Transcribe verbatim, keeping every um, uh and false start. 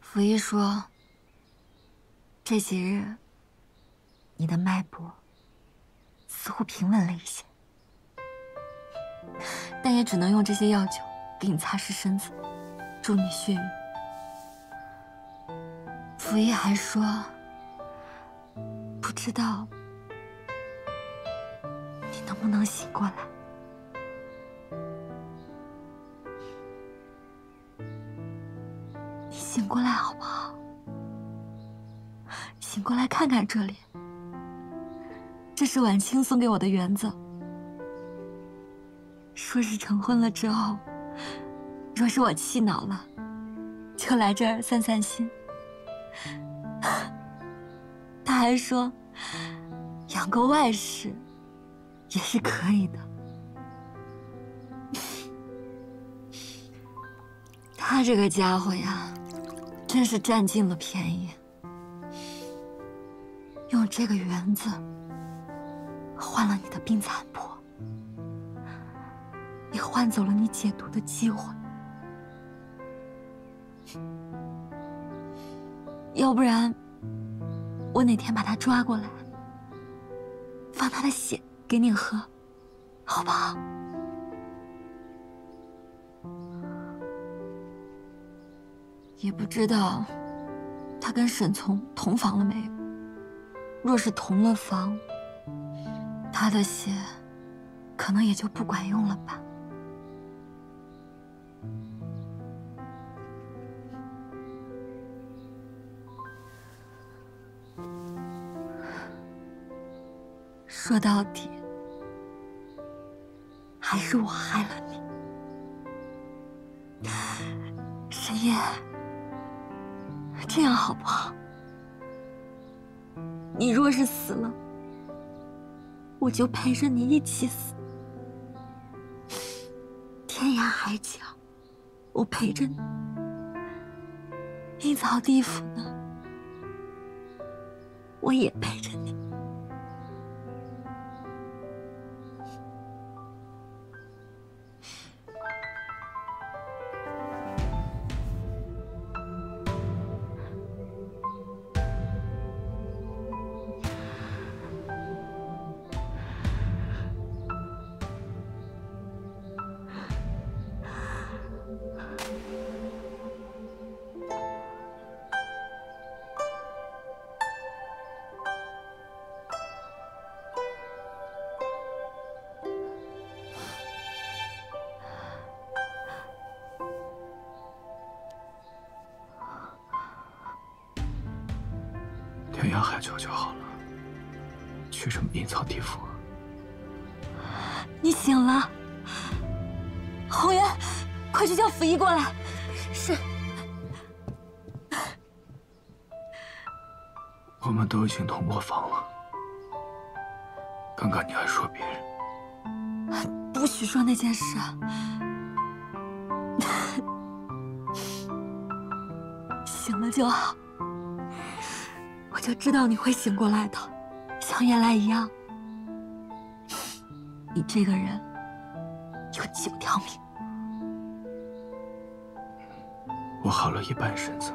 溥仪说：“这几日，你的脉搏似乎平稳了一些，但也只能用这些药酒给你擦拭身子，助你血瘀。”溥仪还说：“不知道你能不能醒过来。” 醒过来好不好？醒过来看看这里，这是晚清送给我的园子。说是成婚了之后，若是我气恼了，就来这儿散散心。他还说，养个外室也是可以的。他这个家伙呀！ 真是占尽了便宜。用这个园子换了你的病残破，也换走了你解毒的机会。要不然，我哪天把他抓过来，放他的血给你喝，好不好？ 也不知道他跟沈从同房了没有。若是同了房，他的血可能也就不管用了吧。说到底，还是我害了你，沈夜。 这样好不好？你若是死了，我就陪着你一起死；天涯海角，我陪着你；阴曹地府呢，我也陪着你。天涯海角就好了，去什么阴曹地府啊？你醒了，红颜，快去叫溥仪过来。是。我们都已经同过房了，刚刚你还说别人，不许说那件事啊。醒了就好。 我就知道你会醒过来的，像原来一样。你这个人有九条命，我好了一半身子。